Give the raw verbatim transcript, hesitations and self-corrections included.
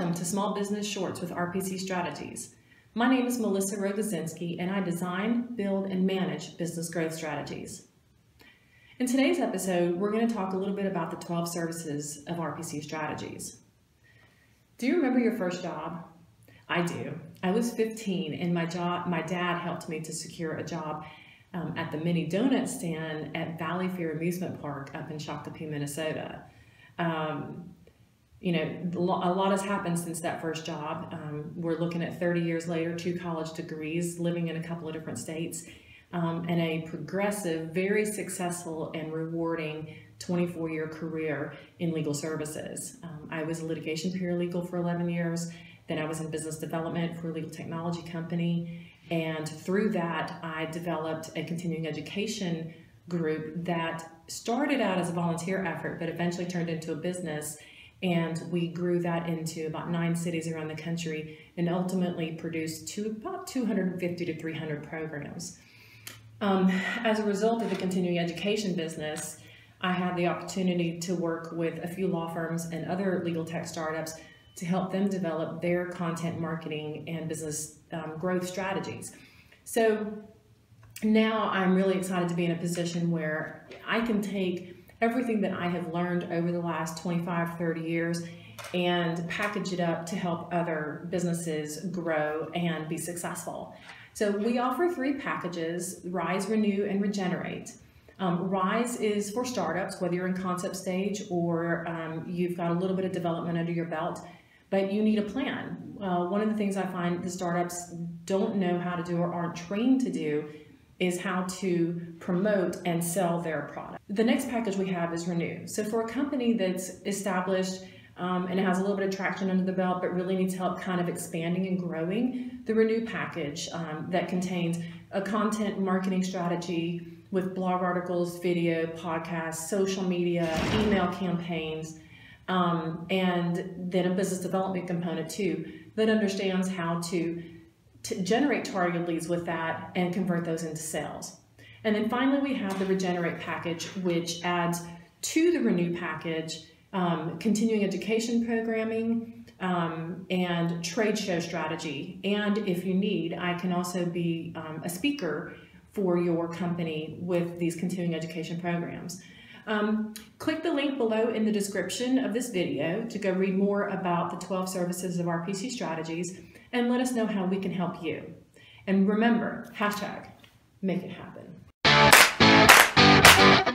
Welcome to Small Business Shorts with R P C Strategies. My name is Melissa Rogozinski, and I design, build, and manage business growth strategies. In today's episode, we're going to talk a little bit about the twelve services of R P C Strategies. Do you remember your first job? I do. I was fifteen, and my job, my dad helped me to secure a job um, at the mini donut stand at Valley Fair Amusement Park up in Shakopee, Minnesota. Um, You know, a lot has happened since that first job. Um, we're looking at thirty years later, two college degrees, living in a couple of different states, um, and a progressive, very successful and rewarding twenty-four year career in legal services. Um, I was a litigation paralegal for eleven years, then I was in business development for a legal technology company, and through that, I developed a continuing education group that started out as a volunteer effort, but eventually turned into a business. And we grew that into about nine cities around the country and ultimately produced to about two hundred fifty to three hundred programs. Um, as a result of the continuing education business, I had the opportunity to work with a few law firms and other legal tech startups to help them develop their content marketing and business um, growth strategies. So now I'm really excited to be in a position where I can take everything that I have learned over the last twenty-five, thirty years and package it up to help other businesses grow and be successful. So we offer three packages: Rise, Renew, and Regenerate. Um, Rise is for startups, whether you're in concept stage or um, you've got a little bit of development under your belt, but you need a plan. Uh, one of the things I find the startups don't know how to do or aren't trained to do is how to promote and sell their product. The next package we have is Renew. So for a company that's established um, and has a little bit of traction under the belt, but really needs help kind of expanding and growing, the Renew package um, that contains a content marketing strategy with blog articles, video, podcasts, social media, email campaigns, um, and then a business development component too that understands how to to generate target leads with that and convert those into sales. And then finally, we have the Regenerate package, which adds to the Renew package um, continuing education programming um, and trade show strategy. And if you need, I can also be um, a speaker for your company with these continuing education programs. Um, click the link below in the description of this video to go read more about the twelve services of R P C Strategies and let us know how we can help you. And remember, hashtag make it happen.